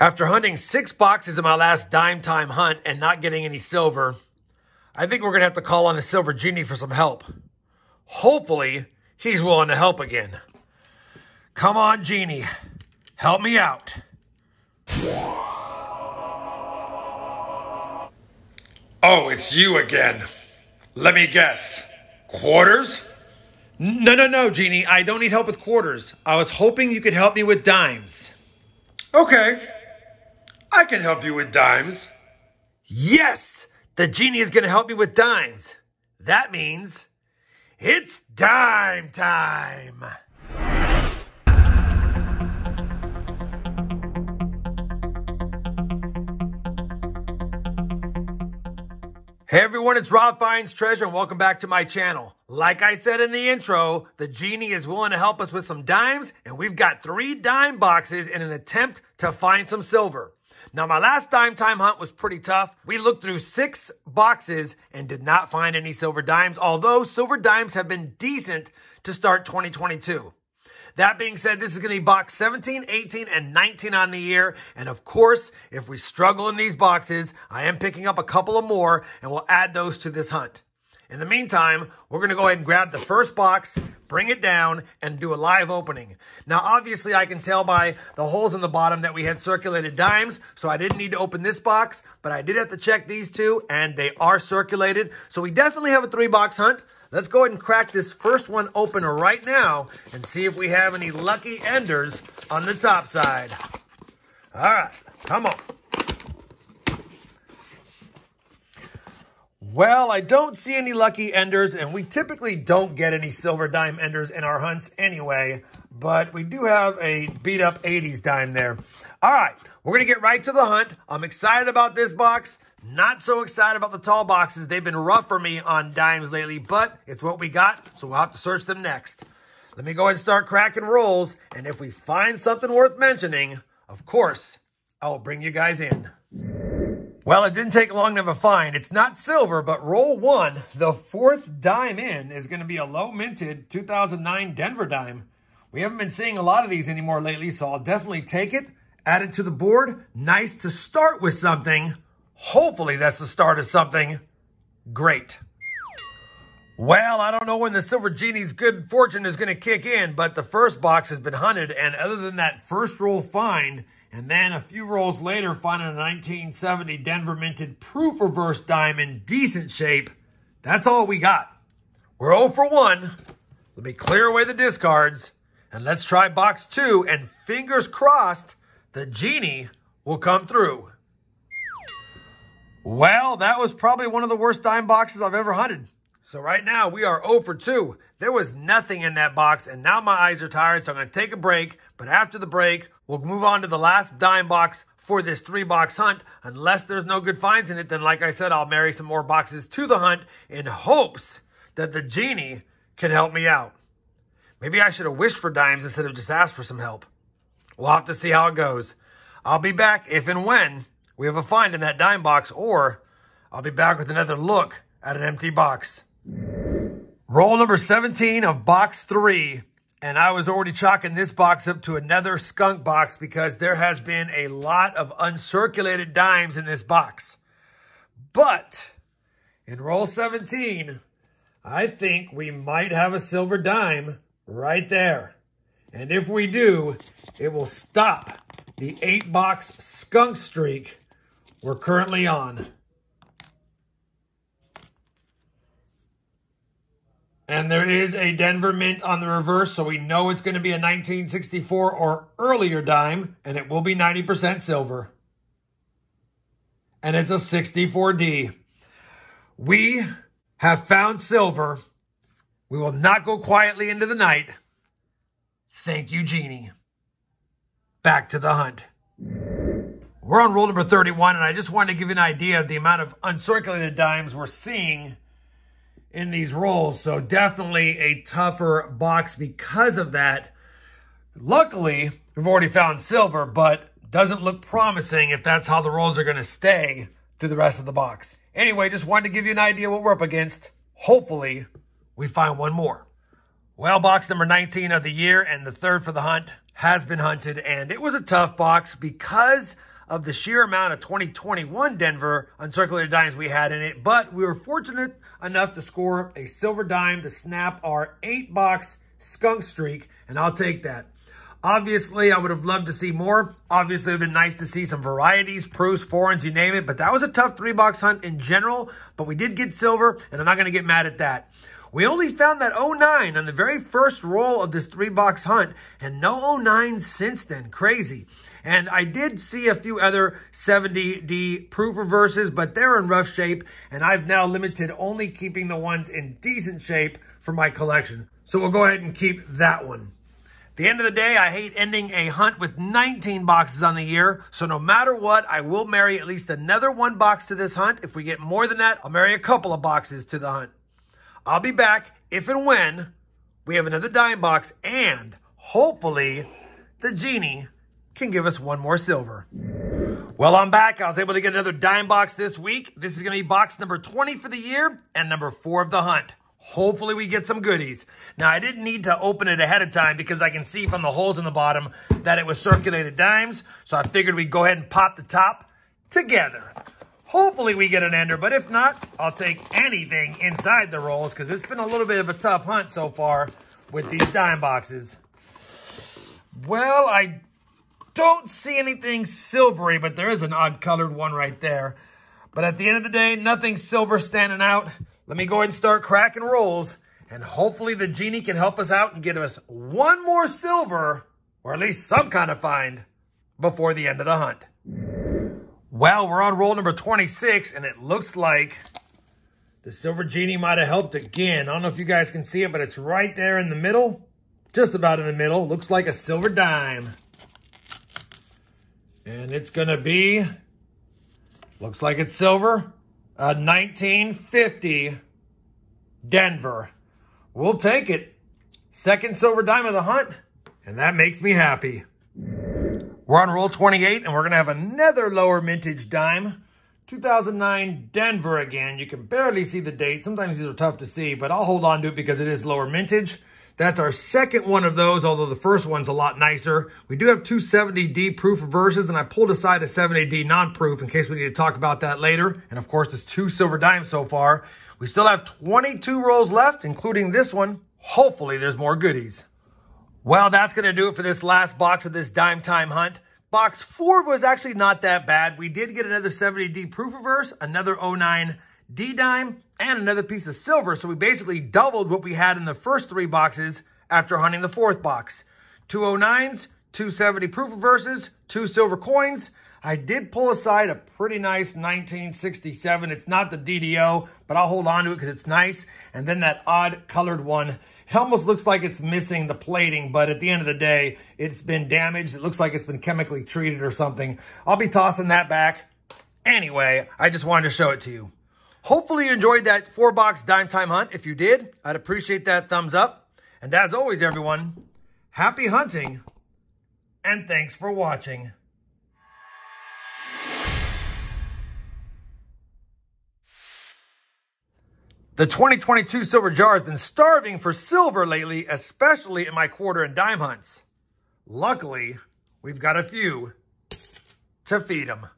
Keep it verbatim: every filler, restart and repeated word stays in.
After hunting six boxes in my last Dime Time hunt and not getting any silver, I think we're going to have to call on the Silver Genie for some help. Hopefully, he's willing to help again. Come on, Genie. Help me out. Oh, it's you again. Let me guess. Quarters? No, no, no, Genie. I don't need help with quarters. I was hoping you could help me with dimes. Okay. I can help you with dimes. Yes! The Genie is going to help me with dimes. That means it's dime time. Hey everyone, it's Rob Finds Treasure and welcome back to my channel. Like I said in the intro, the Genie is willing to help us with some dimes, and we've got three dime boxes in an attempt to find some silver. Now, my last Dime Time hunt was pretty tough. We looked through six boxes and did not find any silver dimes, although silver dimes have been decent to start twenty twenty-two. That being said, this is going to be box seventeen, eighteen, and nineteen on the year. And of course, if we struggle in these boxes, I am picking up a couple of more, and we'll add those to this hunt. In the meantime, we're going to go ahead and grab the first box, bring it down, and do a live opening. Now, obviously, I can tell by the holes in the bottom that we had circulated dimes, so I didn't need to open this box, but I did have to check these two, and they are circulated. So we definitely have a three-box hunt. Let's go ahead and crack this first one open right now and see if we have any lucky enders on the top side. All right, come on. Well, I don't see any lucky enders, and we typically don't get any silver dime enders in our hunts anyway, but we do have a beat-up eighties dime there. All right, we're going to get right to the hunt. I'm excited about this box. Not so excited about the tall boxes. They've been rough for me on dimes lately, but it's what we got, so we'll have to search them next. Let me go ahead and start cracking rolls, and if we find something worth mentioning, of course, I will bring you guys in. Well, it didn't take long to have a find. It's not silver, but roll one, the fourth dime in, is going to be a low minted two thousand nine Denver dime. We haven't been seeing a lot of these anymore lately, so I'll definitely take it, add it to the board. Nice to start with something. Hopefully that's the start of something great. Well, I don't know when the Silver Genie's good fortune is going to kick in, but the first box has been hunted, and other than that first roll find, and then a few rolls later, finding a nineteen seventy Denver minted proof reverse dime in decent shape. That's all we got. We're zero for one. Let me clear away the discards. And let's try box two. And fingers crossed, the Genie will come through. Well, that was probably one of the worst dime boxes I've ever hunted. So right now, we are zero for two. There was nothing in that box, and now my eyes are tired, so I'm going to take a break. But after the break, we'll move on to the last dime box for this three-box hunt. Unless there's no good finds in it, then like I said, I'll marry some more boxes to the hunt in hopes that the Genie can help me out. Maybe I should have wished for dimes instead of just asked for some help. We'll have to see how it goes. I'll be back if and when we have a find in that dime box, or I'll be back with another look at an empty box. Roll number seventeen of box three, and I was already chalking this box up to another skunk box because there has been a lot of uncirculated dimes in this box. But in roll seventeen, I think we might have a silver dime right there. And if we do, it will stop the eight box skunk streak we're currently on. And there is a Denver mint on the reverse, so we know it's going to be a nineteen sixty-four or earlier dime, and it will be ninety percent silver. And it's a sixty-four D. We have found silver. We will not go quietly into the night. Thank you, Genie. Back to the hunt. We're on roll number thirty-one, and I just wanted to give you an idea of the amount of uncirculated dimes we're seeing in these rolls, so definitely a tougher box because of that. Luckily, we've already found silver, but doesn't look promising if that's how the rolls are going to stay through the rest of the box. Anyway, just wanted to give you an idea what we're up against. Hopefully, we find one more. Well, box number nineteen of the year and the third for the hunt. has been hunted, and it was a tough box because of the sheer amount of twenty twenty-one Denver uncirculated dimes we had in it, but we were fortunate enough to score a silver dime to snap our eight-box skunk streak, and I'll take that. Obviously, I would have loved to see more. Obviously, it would have been nice to see some varieties, proofs, foreigns, you name it, but that was a tough three-box hunt in general, but we did get silver, and I'm not going to get mad at that. We only found that oh nine on the very first roll of this three-box hunt, and no oh nine since then. Crazy. And I did see a few other seventy D proof reverses, but they're in rough shape, and I've now limited only keeping the ones in decent shape for my collection. So we'll go ahead and keep that one. At the end of the day, I hate ending a hunt with nineteen boxes on the year, so no matter what, I will marry at least another one box to this hunt. If we get more than that, I'll marry a couple of boxes to the hunt. I'll be back if and when we have another dime box, and hopefully the genie can give us one more silver. Well, I'm back. I was able to get another dime box this week. This is going to be box number twenty for the year and number four of the hunt. Hopefully we get some goodies. Now, I didn't need to open it ahead of time because I can see from the holes in the bottom that it was circulated dimes, so I figured we'd go ahead and pop the top together. Hopefully we get an ender, but if not, I'll take anything inside the rolls because it's been a little bit of a tough hunt so far with these dime boxes. Well, I don't see anything silvery, but there is an odd-colored one right there. But at the end of the day, nothing silver standing out. Let me go ahead and start cracking rolls, and hopefully the genie can help us out and give us one more silver, or at least some kind of find, before the end of the hunt. Well, we're on roll number twenty-six, and it looks like the Silver Genie might have helped again. I don't know if you guys can see it, but it's right there in the middle, just about in the middle. Looks like a silver dime. And it's going to be, looks like it's silver, a nineteen fifty Denver. We'll take it. Second silver dime of the hunt, and that makes me happy. We're on roll twenty-eight, and we're going to have another lower mintage dime. two thousand nine Denver again. You can barely see the date. Sometimes these are tough to see, but I'll hold on to it because it is lower mintage. That's our second one of those, although the first one's a lot nicer. We do have two seventy D proof reverses, and I pulled aside a seventy D non-proof in case we need to talk about that later. And, of course, there's two silver dimes so far. We still have twenty-two rolls left, including this one. Hopefully there's more goodies. Well, that's going to do it for this last box of this Dime Time hunt. Box four was actually not that bad. We did get another seventy D proof reverse, another oh nine D dime, and another piece of silver. So we basically doubled what we had in the first three boxes after hunting the fourth box. Two oh nines, two seventy proof reverses, two silver coins. I did pull aside a pretty nice nineteen sixty-seven. It's not the D D O, but I'll hold on to it because it's nice. And then that odd colored one. It almost looks like it's missing the plating, but at the end of the day, it's been damaged. It looks like it's been chemically treated or something. I'll be tossing that back. Anyway, I just wanted to show it to you. Hopefully you enjoyed that four-box Dime Time hunt. If you did, I'd appreciate that thumbs up. And as always, everyone, happy hunting, and thanks for watching. The twenty twenty-two silver jar has been starving for silver lately, especially in my quarter and dime hunts. Luckily, we've got a few to feed them.